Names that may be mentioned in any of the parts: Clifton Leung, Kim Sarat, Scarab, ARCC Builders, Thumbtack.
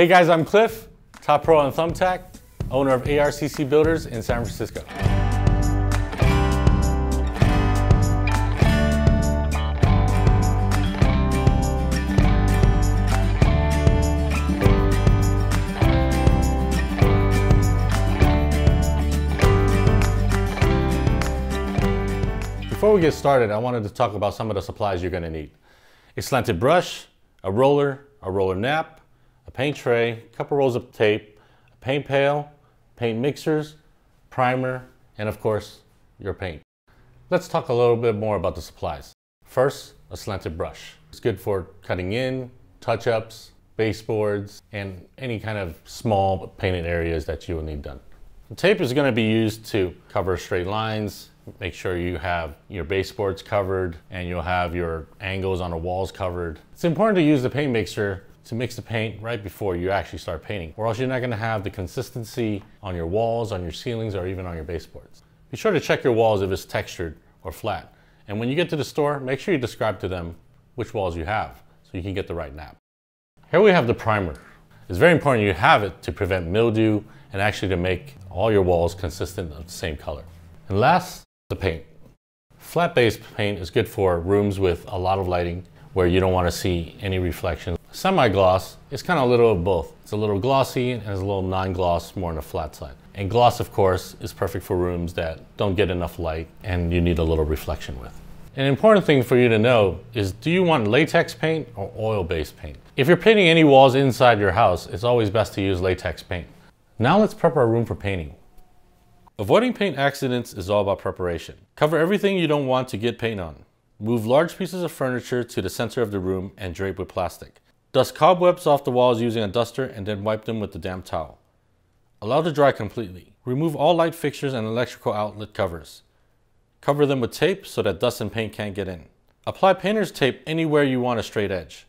Hey guys, I'm Cliff, top pro on Thumbtack, owner of ARCC Builders in San Francisco. Before we get started, I wanted to talk about some of the supplies you're going to need. A slanted brush, a roller nap, a paint tray, a couple rolls of tape, a paint pail, paint mixers, primer, and of course, your paint. Let's talk a little bit more about the supplies. First, a slanted brush. It's good for cutting in, touch-ups, baseboards, and any kind of small painted areas that you will need done. The tape is going to be used to cover straight lines, make sure you have your baseboards covered and you'll have your angles on the walls covered. It's important to use the paint mixer to mix the paint right before you actually start painting, or else you're not going to have the consistency on your walls, on your ceilings, or even on your baseboards. Be sure to check your walls if it's textured or flat. And when you get to the store, make sure you describe to them which walls you have so you can get the right nap. Here we have the primer. It's very important you have it to prevent mildew and actually to make all your walls consistent of the same color. And last, the paint. Flat base paint is good for rooms with a lot of lighting where you don't want to see any reflection. Semi-gloss is kind of a little of both. It's a little glossy and it's a little non-gloss, more on the flat side. And gloss, of course, is perfect for rooms that don't get enough light and you need a little reflection with. An important thing for you to know is, do you want latex paint or oil-based paint? If you're painting any walls inside your house, it's always best to use latex paint. Now let's prep our room for painting. Avoiding paint accidents is all about preparation. Cover everything you don't want to get paint on. Move large pieces of furniture to the center of the room and drape with plastic. Dust cobwebs off the walls using a duster and then wipe them with the damp towel. Allow to dry completely. Remove all light fixtures and electrical outlet covers. Cover them with tape so that dust and paint can't get in. Apply painter's tape anywhere you want a straight edge.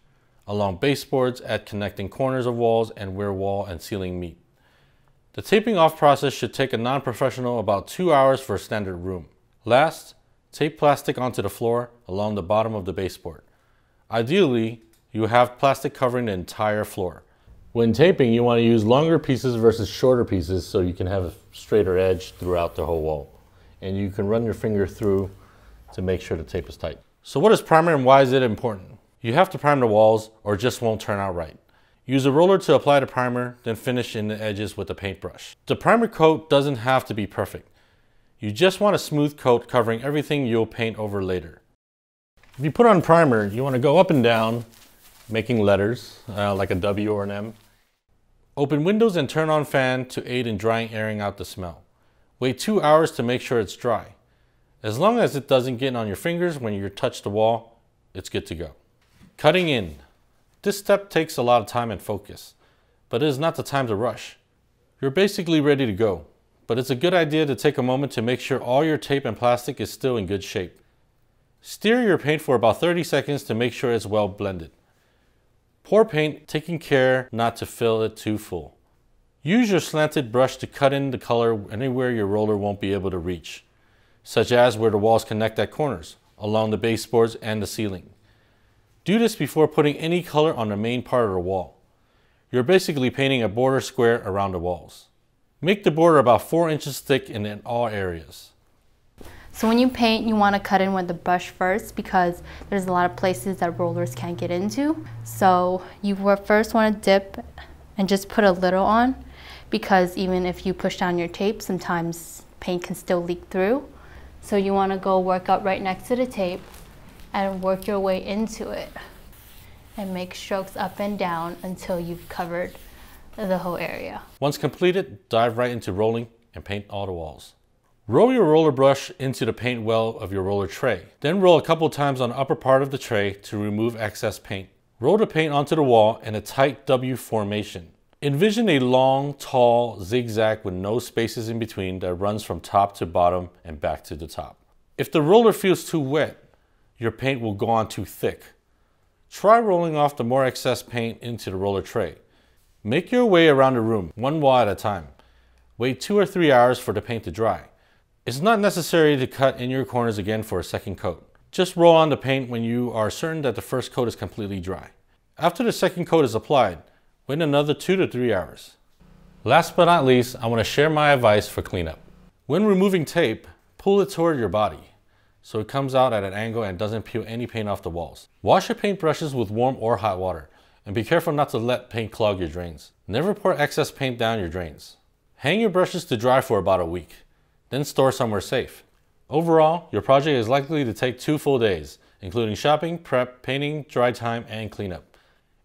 Along baseboards, at connecting corners of walls, and where wall and ceiling meet. The taping off process should take a non-professional about 2 hours for a standard room. Last, tape plastic onto the floor along the bottom of the baseboard. Ideally, you have plastic covering the entire floor. When taping, you want to use longer pieces versus shorter pieces so you can have a straighter edge throughout the whole wall. And you can run your finger through to make sure the tape is tight. So what is primer and why is it important? You have to prime the walls or it just won't turn out right. Use a roller to apply the primer, then finish in the edges with a paintbrush. The primer coat doesn't have to be perfect. You just want a smooth coat covering everything you'll paint over later. If you put on primer, you want to go up and down, making letters, like a W or an M. Open windows and turn on fan to aid in drying, airing out the smell. Wait 2 hours to make sure it's dry. As long as it doesn't get on your fingers when you touch the wall, it's good to go. Cutting in. This step takes a lot of time and focus, but it is not the time to rush. You're basically ready to go, but it's a good idea to take a moment to make sure all your tape and plastic is still in good shape. Stir your paint for about 30 seconds to make sure it's well blended. Pour paint, taking care not to fill it too full. Use your slanted brush to cut in the color anywhere your roller won't be able to reach, such as where the walls connect at corners, along the baseboards and the ceiling. Do this before putting any color on the main part of the wall. You're basically painting a border square around the walls. Make the border about 4 inches thick in all areas. So when you paint, you want to cut in with the brush first because there's a lot of places that rollers can't get into. So you first want to dip and just put a little on, because even if you push down your tape, sometimes paint can still leak through. So you want to go work up right next to the tape and work your way into it and make strokes up and down until you've covered the whole area. Once completed, dive right into rolling and paint all the walls. Roll your roller brush into the paint well of your roller tray. Then roll a couple times on the upper part of the tray to remove excess paint. Roll the paint onto the wall in a tight W formation. Envision a long, tall zigzag with no spaces in between that runs from top to bottom and back to the top. If the roller feels too wet, your paint will go on too thick. Try rolling off the more excess paint into the roller tray. Make your way around the room, one wall at a time. Wait 2 or 3 hours for the paint to dry. It's not necessary to cut in your corners again for a second coat. Just roll on the paint when you are certain that the first coat is completely dry. After the second coat is applied, wait another 2 to 3 hours. Last but not least, I want to share my advice for cleanup. When removing tape, pull it toward your body so it comes out at an angle and doesn't peel any paint off the walls. Wash your paint brushes with warm or hot water, and be careful not to let paint clog your drains. Never pour excess paint down your drains. Hang your brushes to dry for about a week, then store somewhere safe. Overall, your project is likely to take 2 full days, including shopping, prep, painting, dry time, and cleanup.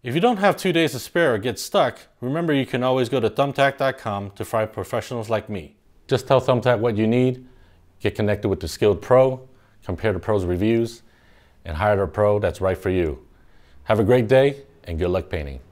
If you don't have 2 days to spare or get stuck, remember you can always go to thumbtack.com to find professionals like me. Just tell Thumbtack what you need, get connected with the skilled pro, compare the pro's reviews, and hire the pro that's right for you. Have a great day and good luck painting.